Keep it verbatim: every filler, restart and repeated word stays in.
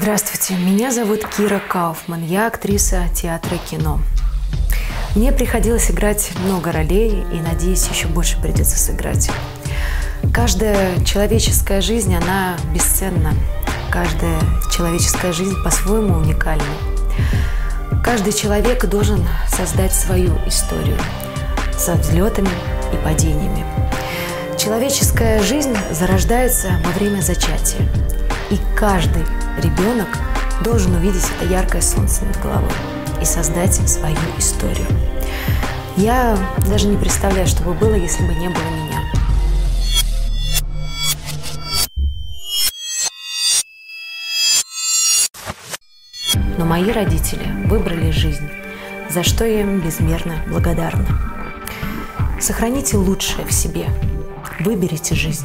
Здравствуйте, меня зовут Кира Кауфман, я актриса театра и кино. Мне приходилось играть много ролей и, надеюсь, еще больше придется сыграть. Каждая человеческая жизнь, она бесценна. Каждая человеческая жизнь по-своему уникальна. Каждый человек должен создать свою историю со взлетами и падениями. Человеческая жизнь зарождается во время зачатия. И каждый ребенок должен увидеть это яркое солнце над головой и создать свою историю. Я даже не представляю, что бы было, если бы не было меня. Но мои родители выбрали жизнь, за что я им безмерно благодарна. Сохраните лучшее в себе. Выберите жизнь.